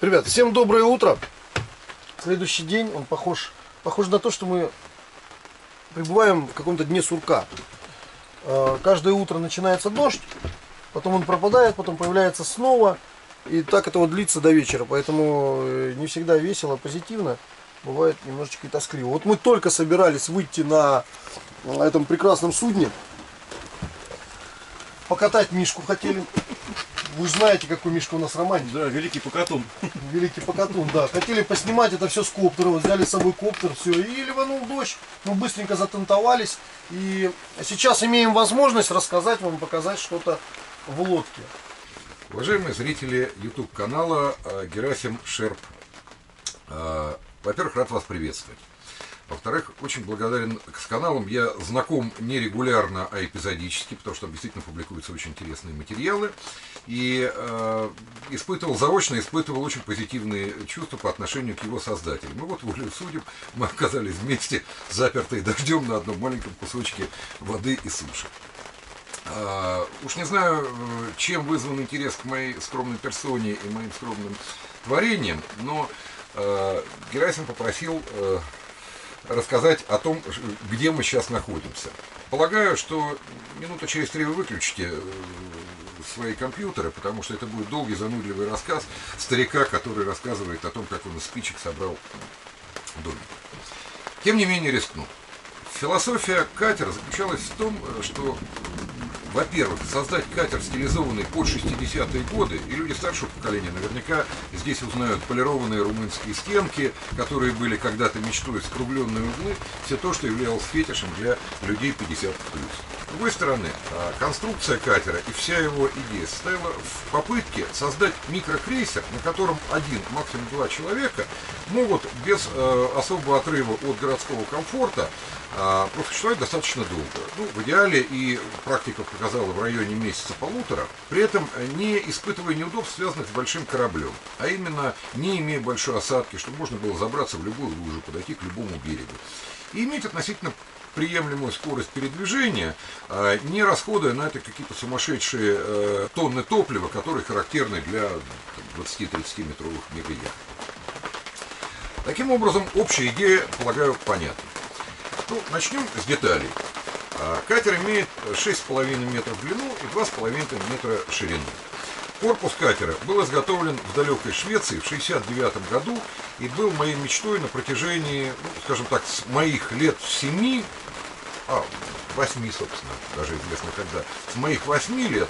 Ребят, всем доброе утро. Следующий день, он похож на то, что мы пребываем в каком-то дне сурка. Каждое утро начинается дождь, потом он пропадает, потом появляется снова. И так это вот длится до вечера, поэтому не всегда весело, позитивно, бывает немножечко и тоскливо. Вот мы только собирались выйти на этом прекрасном судне, покатать Мишку хотели. Вы же знаете, какой Мишка у нас романтик. Да, великий покатун. Великий покатун, да. Хотели поснимать это все с коптера, вот, взяли с собой коптер, все, и ливанул дождь. Мы быстренько затантовались, и сейчас имеем возможность рассказать вам, показать что-то в лодке. Уважаемые зрители YouTube канала Герасим Шерп, во-первых, рад вас приветствовать. Во-вторых, очень благодарен с каналом. Я знаком не регулярно, а эпизодически, потому что там действительно публикуются очень интересные материалы. И заочно испытывал очень позитивные чувства по отношению к его создателям. И вот, волею судеб, мы оказались вместе, запертые дождем на одном маленьком кусочке воды и суши. Уж не знаю, чем вызван интерес к моей скромной персоне и моим скромным творениям, но Герасим попросил рассказать о том, где мы сейчас находимся. Полагаю, что минута через три вы выключите свои компьютеры, потому что это будет долгий, занудливый рассказ старика, который рассказывает о том, как он из спичек собрал домик. Тем не менее, рискну. Философия катера заключалась в том, что, во-первых, создать катер, стилизованный под 60-е годы, и люди старшего поколения наверняка здесь узнают полированные румынские стенки, которые были когда-то мечтой, скругленные углы, все то, что являлось фетишем для людей 50+. С другой стороны, конструкция катера и вся его идея состояла в попытке создать микрокрейсер, на котором один, максимум два человека могут без особого отрыва от городского комфорта просуществовать достаточно долго. Ну, в идеале, и практика показала, в районе месяца-полутора, при этом не испытывая неудобств, связанных с большим кораблем, а именно не имея большой осадки, чтобы можно было забраться в любую лужу, подойти к любому берегу. И иметь относительно приемлемую скорость передвижения, не расходуя на это какие-то сумасшедшие тонны топлива, которые характерны для 20-30 метровых мега-яхт. Таким образом, общая идея, полагаю, понятна. Ну, начнем с деталей. Катер имеет 6,5 метров в длину и 2,5 метра ширину. Корпус катера был изготовлен в далекой Швеции в 1969 году и был моей мечтой на протяжении, ну, скажем так, с моих лет 8, собственно, даже известно когда, с моих 8 лет,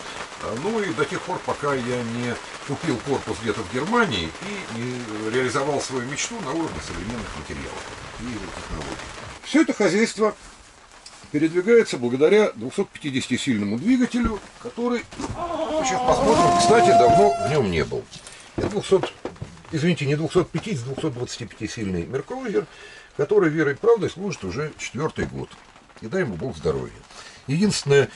ну и до тех пор, пока я не купил корпус где-то в Германии и не реализовал свою мечту на уровне современных материалов и технологий. Все это хозяйство передвигается благодаря 250-сильному двигателю, который, сейчас посмотрим, кстати, давно в нем не был. Это 225-сильный Меркрузер, который верой и правдой служит уже 4-й год. И дай ему Бог здоровья. Единственное,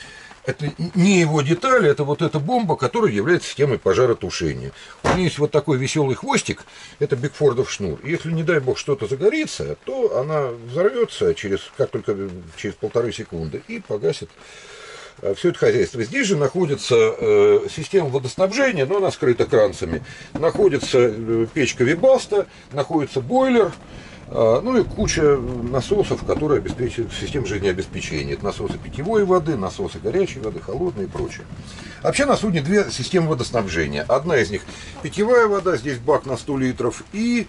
это не его детали, это вот эта бомба, которая является системой пожаротушения. У нее есть вот такой веселый хвостик, это Бикфордов шнур. Если, не дай бог, что-то загорится, то она взорвется через полторы секунды и погасит все это хозяйство. Здесь же находится система водоснабжения, но она скрыта кранцами. Находится печка Вебаста, находится бойлер. Ну и куча насосов, которые обеспечивают систему жизнеобеспечения. Это насосы питьевой воды, насосы горячей воды, холодной и прочее. Вообще на судне две системы водоснабжения. Одна из них питьевая вода, здесь бак на 100 литров, и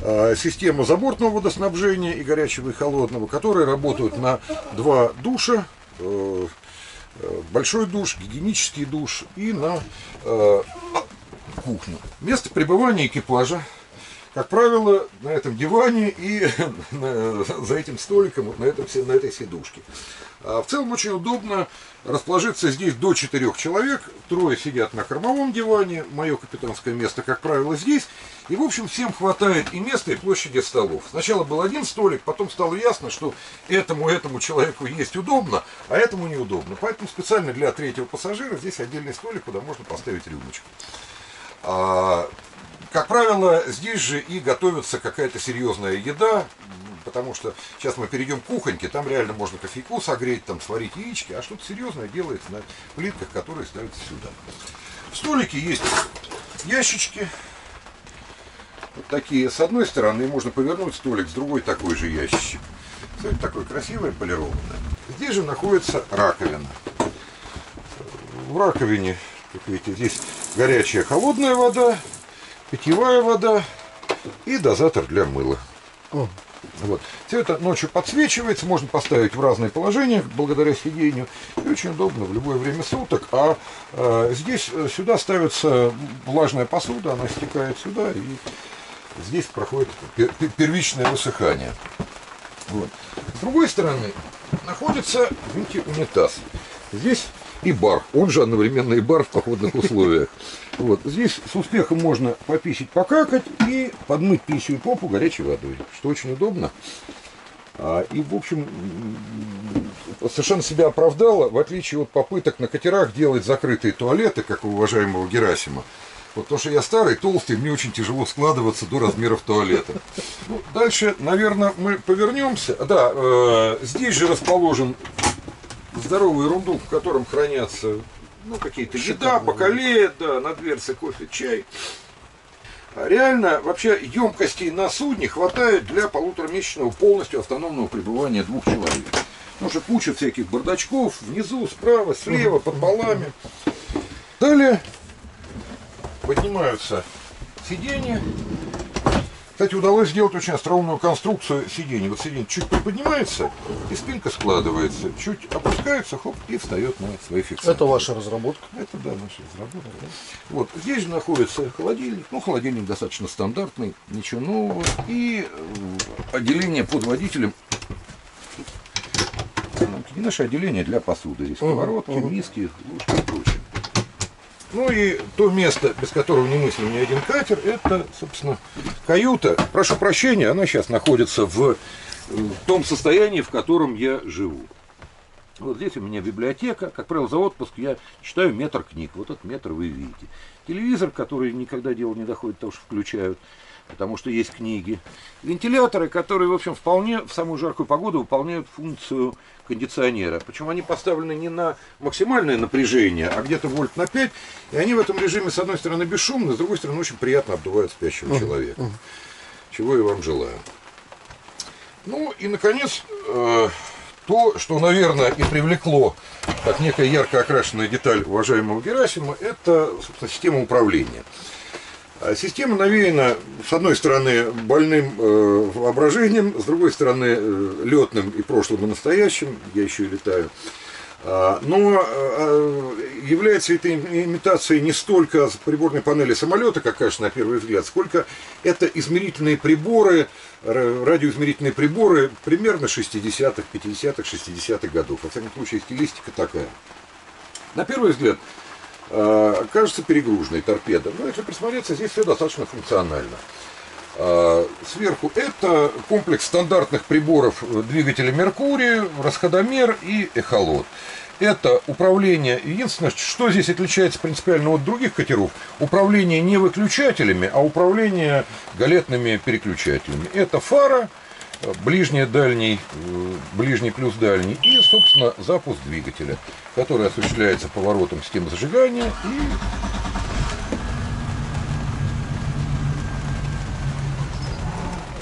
система забортного водоснабжения и горячего и холодного, которые работают на два душа. Большой душ, гигиенический душ и на кухню. Место пребывания экипажа, как правило, на этом диване и за этим столиком, на этой сидушке. В целом очень удобно расположиться здесь до 4 человек. Трое сидят на кормовом диване, мое капитанское место, как правило, здесь. И, в общем, всем хватает и места, и площади столов. Сначала был один столик, потом стало ясно, что этому человеку есть удобно, а этому неудобно. Поэтому специально для третьего пассажира здесь отдельный столик, куда можно поставить рюмочку. Как правило, здесь же и готовится какая-то серьезная еда, потому что сейчас мы перейдем к кухоньке, там реально можно кофейку согреть, там сварить яички, а что-то серьезное делается на плитках, которые ставятся сюда. В столике есть ящички. Вот такие. С одной стороны можно повернуть столик, с другой такой же ящичек. Кстати, такой красивый, полированный. Здесь же находится раковина. В раковине, как видите, здесь горячая, холодная вода, питьевая вода и дозатор для мыла. Вот. Все это ночью подсвечивается, можно поставить в разные положения, благодаря сидению, и очень удобно в любое время суток. А здесь сюда ставится влажная посуда, она стекает сюда, и здесь проходит первичное высыхание. Вот. С другой стороны находится, видите, унитаз. Здесь и бар, он же одновременно и бар в походных условиях. Вот. Здесь с успехом можно пописить, покакать и подмыть писью и попу горячей водой, что очень удобно. И, в общем, совершенно себя оправдала, в отличие от попыток на катерах делать закрытые туалеты, как у уважаемого Герасима. Вот, потому что я старый, толстый, мне очень тяжело складываться до размеров туалета. Ну, дальше, наверное, мы повернемся. Да, здесь же расположен здоровый рундук, в котором хранятся, ну, какие-то еда, бакалея, да, на дверце кофе, чай. А реально, вообще, емкостей на судне хватает для полуторамесячного полностью автономного пребывания двух человек. Потому что куча всяких бардачков внизу, справа, слева, под балами. Далее поднимаются сиденья. Кстати, удалось сделать очень остроумную конструкцию сидений. Вот сиденье чуть приподнимается, и спинка складывается. Чуть опускается, хоп, и встает на свои фиксации. Это ваша разработка? Это, да, наша разработка. Да. Вот, здесь же находится холодильник. Ну, холодильник достаточно стандартный, ничего нового. И отделение под водителем. И наше отделение для посуды. Здесь сковородки, миски, ложки и прочее. Ну и то место, без которого не мыслил ни один катер, это, собственно, каюта. Прошу прощения, она сейчас находится в том состоянии, в котором я живу. Вот здесь у меня библиотека. Как правило, за отпуск я читаю метр книг. Вот этот метр вы видите. Телевизор, который никогда дело не доходит, потому что включают, потому что есть книги. Вентиляторы, которые, в общем, вполне в самую жаркую погоду выполняют функцию кондиционера. Причем они поставлены не на максимальное напряжение, а где-то вольт на 5. И они в этом режиме, с одной стороны, бесшумны, с другой стороны, очень приятно обдувают спящего человека. Чего я вам желаю. Ну и, наконец, то, что, наверное, и привлекло как некая ярко окрашенная деталь уважаемого Герасима, это, собственно, система управления. Система навеяна, с одной стороны, больным воображением, с другой стороны, летным и прошлым, и настоящим, я еще и летаю, но является это имитацией не столько приборной панели самолета, как кажется на первый взгляд, сколько это измерительные приборы, радиоизмерительные приборы примерно 60-х, 50-х, 60-х годов. Во всяком случае, стилистика такая. На первый взгляд кажется перегруженной торпедой, но если присмотреться, здесь все достаточно функционально. Сверху это комплекс стандартных приборов двигателя Меркурия, расходомер и эхолот. Это управление, единственное, что здесь отличается принципиально от других катеров, управление не выключателями, а управление галетными переключателями. Это фара, ближний плюс дальний и, собственно, запуск двигателя, который осуществляется поворотом системы зажигания и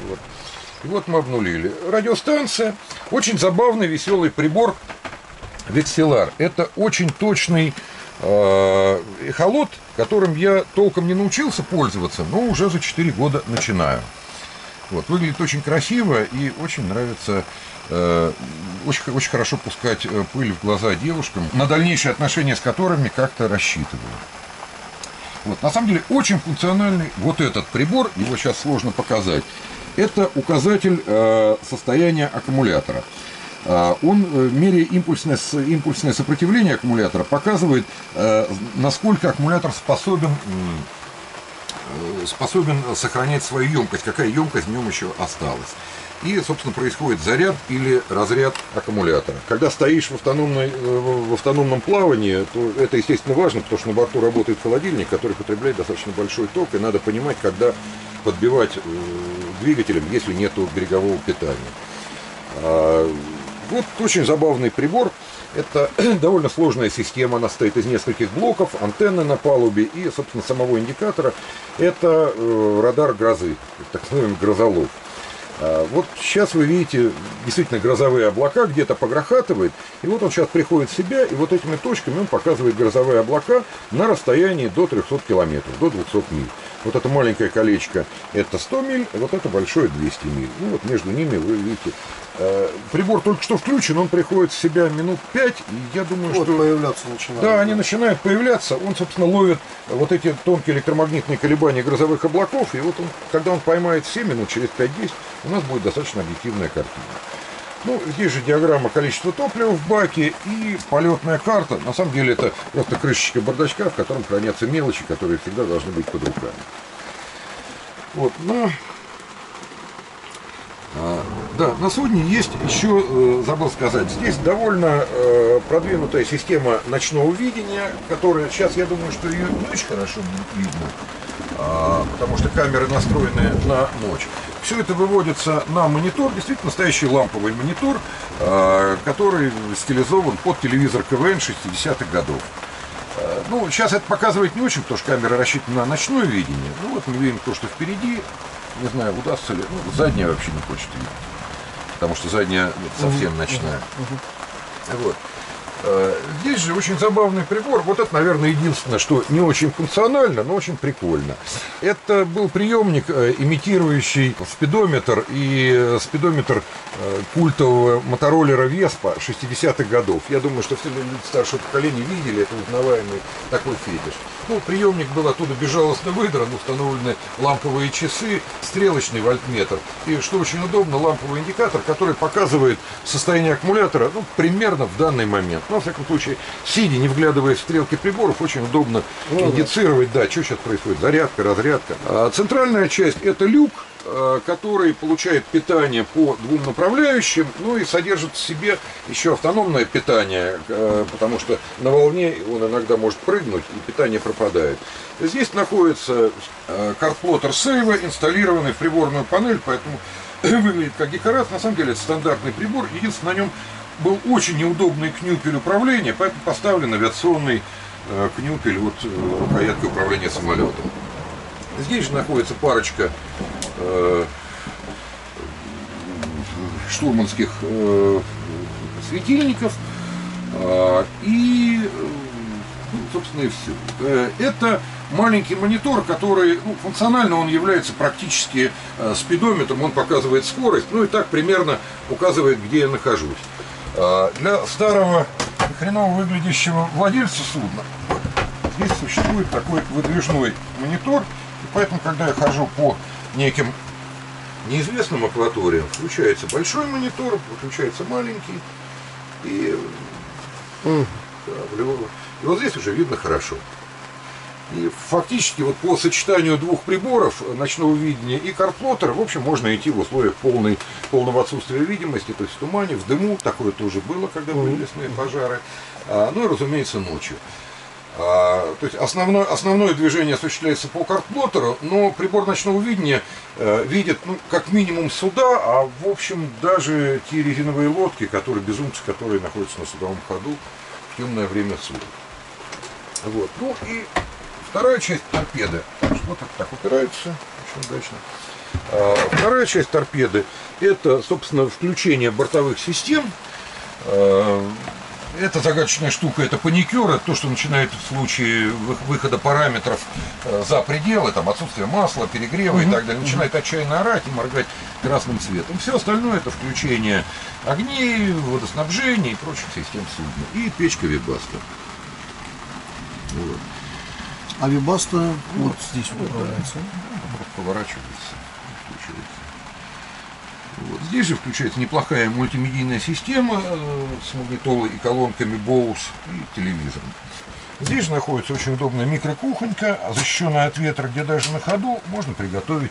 вот. И вот мы обнулили. Радиостанция. Очень забавный, веселый прибор Вексилар. Это очень точный эхолот, которым я толком не научился пользоваться, но уже за 4 года начинаю. Вот, выглядит очень красиво и очень нравится, очень хорошо пускать пыль в глаза девушкам, на дальнейшие отношения с которыми как-то рассчитываю. Вот, на самом деле очень функциональный вот этот прибор, его сейчас сложно показать, это указатель состояния аккумулятора. Он, меряя импульсное сопротивление аккумулятора, показывает, насколько аккумулятор способен сохранять свою емкость, какая емкость в нем еще осталась. И, собственно, происходит заряд или разряд аккумулятора. Когда стоишь в автономном плавании, то это, естественно, важно, потому что на борту работает холодильник, который потребляет достаточно большой ток, и надо понимать, когда подбивать двигателем, если нет берегового питания. Вот очень забавный прибор. Это довольно сложная система, она состоит из нескольких блоков, антенны на палубе и, собственно, самого индикатора. Это радар грозы, так называемый грозолов. Вот сейчас вы видите действительно грозовые облака, где-то погрохатывает, и вот он сейчас приходит в себя, и вот этими точками он показывает грозовые облака на расстоянии до 300 километров, до 200 миль. Вот это маленькое колечко, это 100 миль, а вот это большое 200 миль. Ну вот между ними вы видите. Прибор только что включен, он приходит в себя минут 5, и я думаю, вот что... появляться начинают. Да, они начинают появляться, он, собственно, ловит вот эти тонкие электромагнитные колебания грозовых облаков, и вот он, когда он поймает 7 минут, через 5-10, у нас будет достаточно объективная картина. Ну, здесь же диаграмма количества топлива в баке и полетная карта. На самом деле это просто крышечка бардачка, в котором хранятся мелочи, которые всегда должны быть под руками. Вот, ну... Да, на судне есть еще, забыл сказать, здесь довольно продвинутая система ночного видения, которая сейчас, я думаю, что ее не очень хорошо будет видно, потому что камеры настроены на ночь. Все это выводится на монитор, действительно настоящий ламповый монитор, который стилизован под телевизор КВН 60-х годов. Ну, сейчас это показывать не очень, потому что камера рассчитана на ночное видение. Ну вот мы видим то, что впереди. Не знаю, удастся ли. Ну, задняя вообще не хочет видеть. Потому что задняя совсем ночная. Вот. Здесь же очень забавный прибор. Вот это, наверное, единственное, что не очень функционально, но очень прикольно. Это был приемник, имитирующий спидометр и спидометр культового мотороллера Веспа 60-х годов. Я думаю, что все люди старшего поколения видели этот узнаваемый такой фетиш. Ну, приемник был оттуда безжалостно выдран, установлены ламповые часы, стрелочный вольтметр. И, что очень удобно, ламповый индикатор, который показывает состояние аккумулятора, ну, примерно в данный момент. Но, во всяком случае, сидя, не вглядываясь в стрелки приборов, очень удобно индицировать, да, что сейчас происходит, зарядка, разрядка. А центральная часть – это люк, который получает питание по двум направляющим, ну и содержит в себе еще автономное питание, потому что на волне он иногда может прыгнуть, и питание пропадает. Здесь находится картплоттер сейва, инсталлированный в приборную панель, поэтому выглядит как декорация. На самом деле это стандартный прибор, единственное, на нем был очень неудобный кнюпель управления, поэтому поставлен авиационный кнюпель, вот рукоятки управления самолетом. Здесь же находится парочка штурманских светильников и, ну, собственно, и все. Это маленький монитор, который, ну, функционально он является практически спидометром, он показывает скорость, ну и так примерно указывает, где я нахожусь. Для старого хреново выглядящего владельца судна здесь существует такой выдвижной монитор, и поэтому, когда я хожу по неким неизвестным акваториям, включается большой монитор, выключается маленький, и вот здесь уже видно хорошо. И фактически вот по сочетанию двух приборов, ночного видения и картплоттера, в общем, можно идти в условиях полного отсутствия видимости, то есть в тумане, в дыму, такое тоже было, когда были лесные пожары, ну и, разумеется, ночью. То есть основное движение осуществляется по картплоттеру, но прибор ночного видения видит, ну, как минимум суда, а в общем даже те резиновые лодки, которые находятся на судовом ходу в темное время суток. Вот. Ну и вторая часть торпеды. Вот так упирается, очень удачно. Вторая часть торпеды — это, собственно, включение бортовых систем. Эта загадочная штука — это паникер, это то, что начинает в случае выхода параметров за пределы, там отсутствие масла, перегрева и так далее, начинает отчаянно орать и моргать красным цветом. Все остальное — это включение огней, водоснабжения и прочих систем судна. И печка Вебаста. Вот. А Вебаста вот здесь управляется. Да, поворачивается. Вот. Здесь же включается неплохая мультимедийная система с магнитолой и колонками Bose и телевизором. Здесь же находится очень удобная микрокухонька, защищенная от ветра, где даже на ходу можно приготовить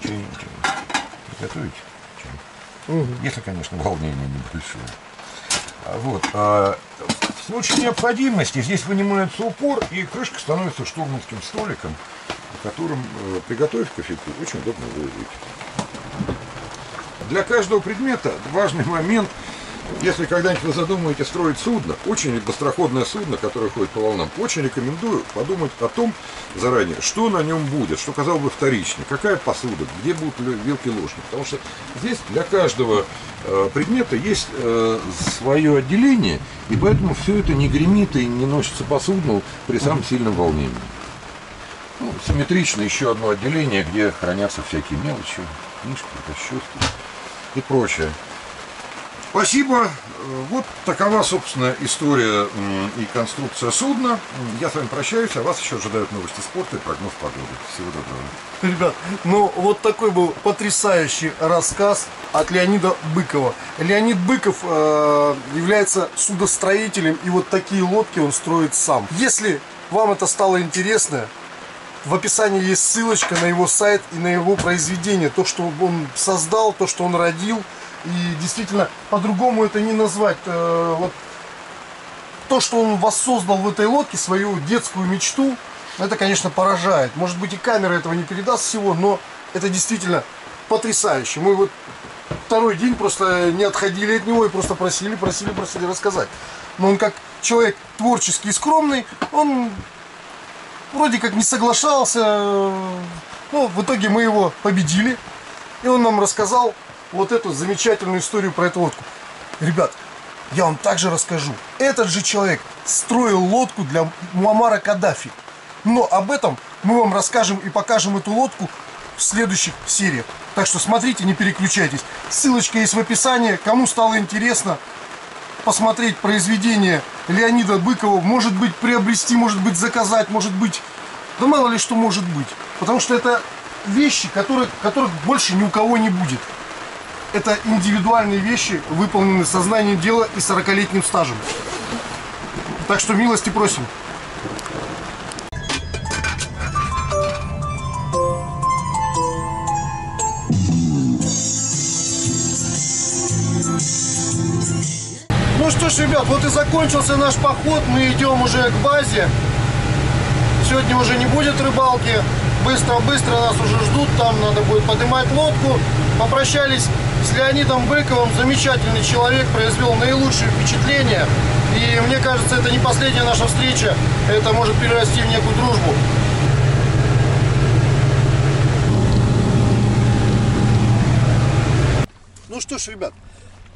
что-нибудь. Если, конечно, волнение небольшое. Вот. В случае необходимости здесь вынимается упор, и крышка становится штурманским столиком, на котором, приготовив кофейку, очень удобно выложить. Для каждого предмета важный момент — Если когда-нибудь вы задумаете строить судно, очень быстроходное судно, которое ходит по волнам, очень рекомендую подумать о том заранее, что на нем будет, что, казалось бы, вторично, какая посуда, где будут вилки, ложки. Потому что здесь для каждого предмета есть свое отделение, и поэтому все это не гремит и не носится по судну при самом сильном волнении. Ну, симметрично еще одно отделение, где хранятся всякие мелочи, книжки, расчески и прочее. Спасибо. Вот такова, собственно, история и конструкция судна. Я с вами прощаюсь, а вас еще ожидают новости спорта и прогноз погоды. Всего доброго. Ребят, ну вот такой был потрясающий рассказ от Леонида Быкова. Леонид Быков является судостроителем, и вот такие лодки он строит сам. Если вам это стало интересно, в описании есть ссылочка на его сайт и на его произведение. То, что он создал, то, что он родил. И действительно, по-другому это не назвать. Вот то, что он воссоздал в этой лодке, свою детскую мечту, это, конечно, поражает. Может быть, и камера этого не передаст всего, но это действительно потрясающе. Мы вот второй день просто не отходили от него и просто просили рассказать. Но он как человек творческий и скромный, он вроде как не соглашался. Но в итоге мы его победили, и он нам рассказал вот эту замечательную историю про эту лодку. Ребят, я вам также расскажу. Этот же человек строил лодку для Муаммара Каддафи. Но об этом мы вам расскажем и покажем эту лодку в следующих сериях. Так что смотрите, не переключайтесь. Ссылочка есть в описании. Кому стало интересно посмотреть произведение Леонида Быкова, может быть, приобрести, может быть, заказать, может быть, да мало ли что может быть. Потому что это вещи, которых больше ни у кого не будет. Это индивидуальные вещи, выполненные сознанием дела и 40-летним стажем. Так что милости просим. Ну что ж, ребят, вот и закончился наш поход. Мы идем уже к базе. Сегодня уже не будет рыбалки. Быстро-быстро нас уже ждут. Там надо будет поднимать лодку. Попрощались с Леонидом Быковым. Замечательный человек, произвел наилучшие впечатления. И мне кажется, это не последняя наша встреча. Это может перерасти в некую дружбу. Ну что ж, ребят,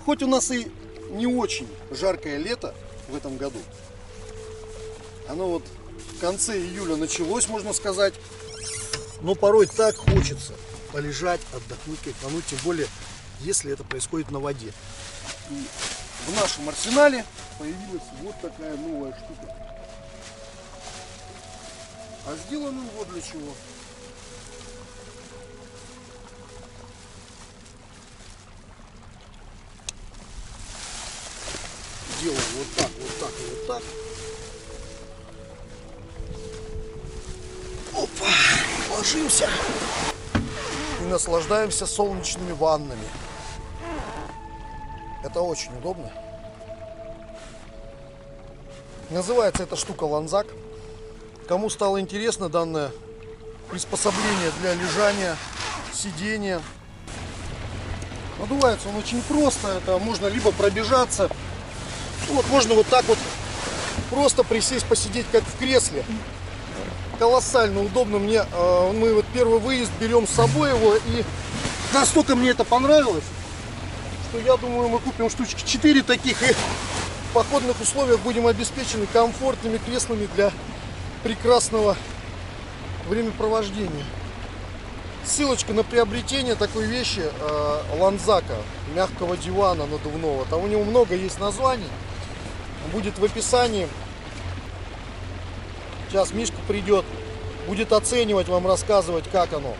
хоть у нас и не очень жаркое лето в этом году, оно вот в конце июля началось, можно сказать. Но порой так хочется полежать, отдохнуть, кайфануть, тем более, если это происходит на воде. И в нашем арсенале появилась вот такая новая штука. А сделан он вот для чего. Делаем вот так, вот так и вот так. Опа, ложимся. И наслаждаемся солнечными ваннами. Это очень удобно. Называется эта штука Ланзак. Кому стало интересно данное приспособление для лежания, сидения. Надувается он очень просто. Это можно либо пробежаться. Вот можно вот так вот просто присесть, посидеть как в кресле. Колоссально удобно мне. Мы вот первый выезд берем с собой его, и настолько мне это понравилось, что я думаю, мы купим штучки 4 таких, и в походных условиях будем обеспечены комфортными креслами для прекрасного времяпровождения. Ссылочка на приобретение такой вещи, Ланзака, мягкого дивана надувного, там у него много есть названий, будет в описании. Сейчас Мишка придет, будет оценивать вам, рассказывать, как оно,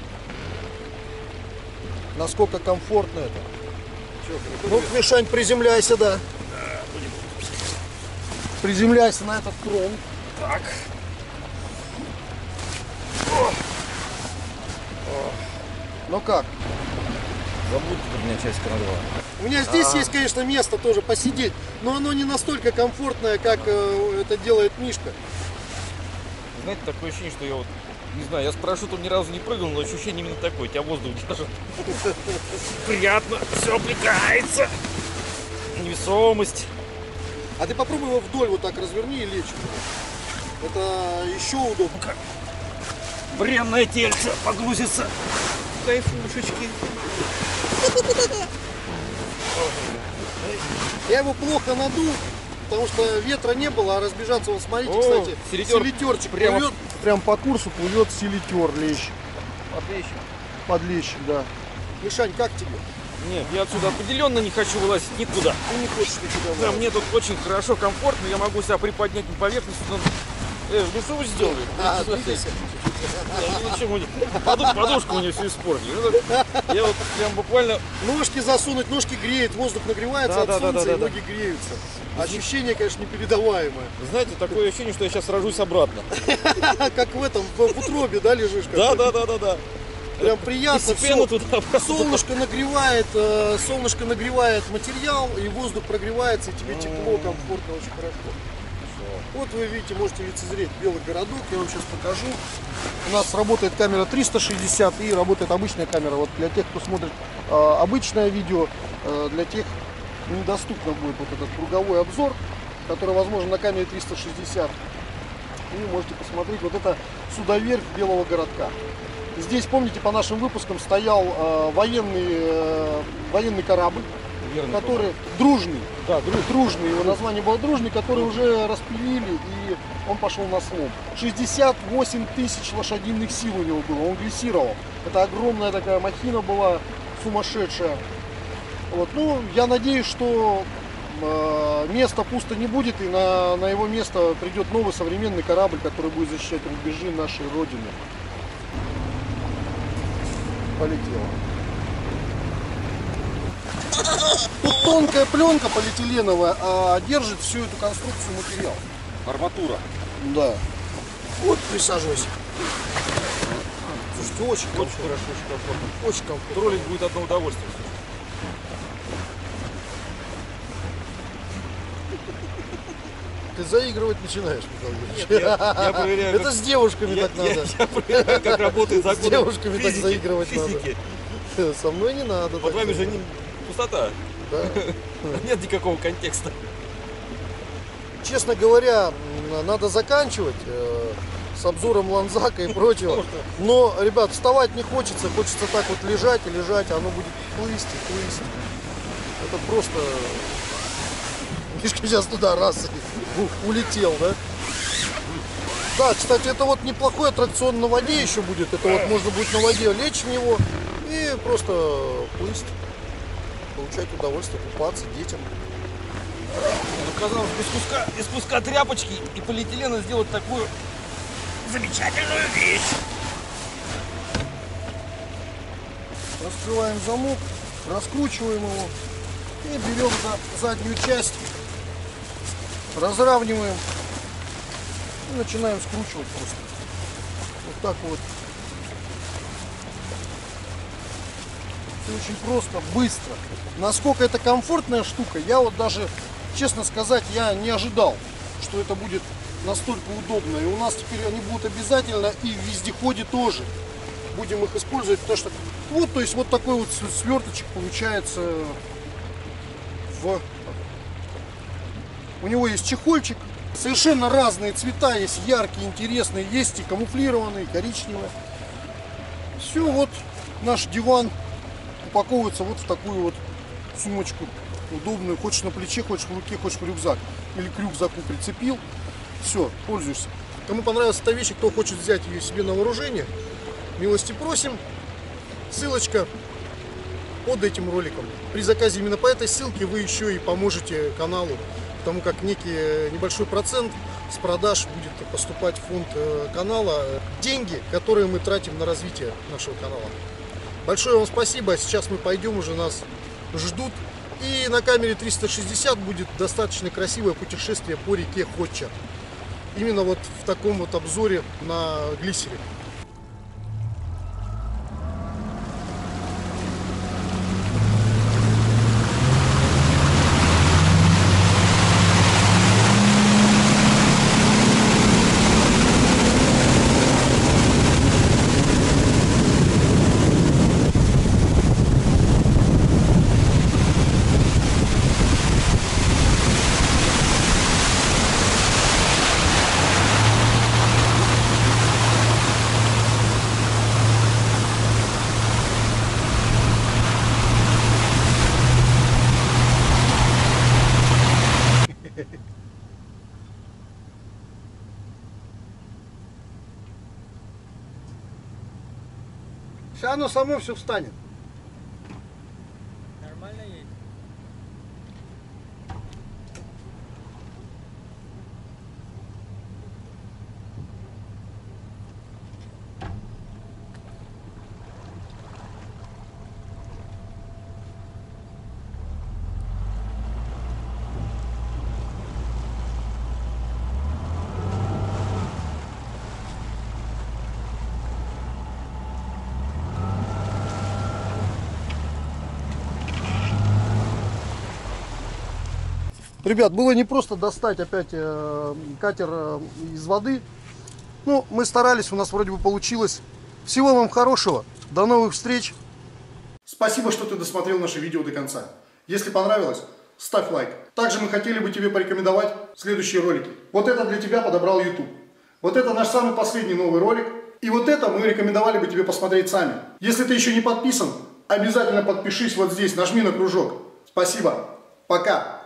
насколько комфортно это. Ну, Мишань, приземляйся, да. Приземляйся на этот кром. Так. Ну как? Забудьте у меня часть канала. У меня здесь есть, конечно, место тоже посидеть, но оно не настолько комфортное, как это делает Мишка. Знаете, такое ощущение, что я вот, не знаю, я с парашютом ни разу не прыгал, но ощущение именно такое, тебя воздух держит. Приятно, все облекается. невесомость. А ты попробуй его вдоль вот так разверни и лечь. Это еще удобно. Как бренное тельце погрузится. Кайфушечки. Я его плохо надул, потому что ветра не было, а разбежаться он, смотрите, кстати, селитерчик плывет. Прям по курсу плывет селитер, лещ. Подлещик. Подлещик, да. Мишань, как тебе? Нет, я отсюда определенно не хочу вылазить никуда. Ты не хочешь никуда. Да, мне тут очень хорошо, комфортно, я могу себя приподнять на поверхность. Гусову сделали. А, подушку мне все испортили. Я вот прям буквально... Ножки засунуть, ножки греют, воздух нагревается от солнца, и ноги греются. Ощущение, конечно, непередаваемое. Знаете, такое ощущение, что я сейчас рожусь обратно. Как в этом, в утробе, да, лежишь? Да. Прям приятно все. Солнышко нагревает материал, и воздух прогревается, и тебе тепло, комфортно, очень хорошо. Вот вы видите, можете лицезреть белый городок, я вам сейчас покажу. У нас работает камера 360 и работает обычная камера. Вот для тех, кто смотрит обычное видео, для тех недоступно будет вот этот круговой обзор, который возможен на камере 360. И можете посмотреть вот это судоверфь белого городка. Здесь, помните, по нашим выпускам стоял военный корабль. Который Дружный. Да, Дружный. Его название было Дружный, который уже распилили, и он пошел на слом. 68 тысяч лошадиных сил у него было, он глиссировал. Это огромная такая махина была, сумасшедшая. Вот. Ну, я надеюсь, что места пусто не будет, и на его место придет новый современный корабль, который будет защищать рубежи нашей Родины. Полетело. Тут тонкая пленка полиэтиленовая, а держит всю эту конструкцию материал. Арматура. Да. Вот, присаживайся. Слушайте, очень комфортно. Хорошо, очень комфортно. Очень комфортно. Троллить будет одно удовольствие. Ты заигрывать начинаешь, Михаил Ильич. Я проверяю, это с девушками так надо. Я проверяю, как работает закон. С девушками так заигрывать надо. Со мной не надо. Под вами же не... Пустота. Да. Нет никакого контекста. Честно говоря, надо заканчивать с обзором Ланзака и прочего. Но, ребят, вставать не хочется. Хочется так вот лежать и лежать, а оно будет плыть и плыть. Это просто... Мишка сейчас туда раз и улетел, да? Да, кстати, это вот неплохой аттракцион на воде еще будет. Это вот можно будет на воде лечь в него и просто плыть. Получать удовольствие, купаться детям. Казалось, без куска тряпочки и полиэтилена сделать такую замечательную вещь. Раскрываем замок, раскручиваем его и берем за заднюю часть, разравниваем и начинаем скручивать просто. Вот так вот. Очень просто, быстро. Насколько это комфортная штука, я вот даже, честно сказать, я не ожидал, что это будет настолько удобно. И у нас теперь они будут обязательно и в вездеходе тоже. Будем их использовать, потому что вот, то есть вот такой вот сверточек получается. У него есть чехольчик. Совершенно разные цвета, есть яркие, интересные, есть и камуфлированные, и коричневые. Все, вот наш диван упаковывается вот в такую вот сумочку удобную, хочешь на плече, хочешь в руке, хочешь в рюкзак, или к рюкзаку прицепил, все, пользуешься. Кому понравилась эта вещь, кто хочет взять ее себе на вооружение, милости просим, ссылочка под этим роликом. При заказе именно по этой ссылке вы еще и поможете каналу, потому как некий небольшой процент с продаж будет поступать в фонд канала, деньги, которые мы тратим на развитие нашего канала. Большое вам спасибо, сейчас мы пойдем, уже нас ждут. И на камере 360 будет достаточно красивое путешествие по реке Хоча. Именно вот в таком вот обзоре на глиссере. Оно само все встанет. Нормально едет. Ребят, было не просто достать опять катер из воды. Ну, мы старались, у нас вроде бы получилось. Всего вам хорошего, до новых встреч. Спасибо, что ты досмотрел наше видео до конца. Если понравилось, ставь лайк. Также мы хотели бы тебе порекомендовать следующие ролики. Вот это для тебя подобрал YouTube. Вот это наш самый последний новый ролик. И вот это мы рекомендовали бы тебе посмотреть сами. Если ты еще не подписан, обязательно подпишись вот здесь, нажми на кружок. Спасибо, пока.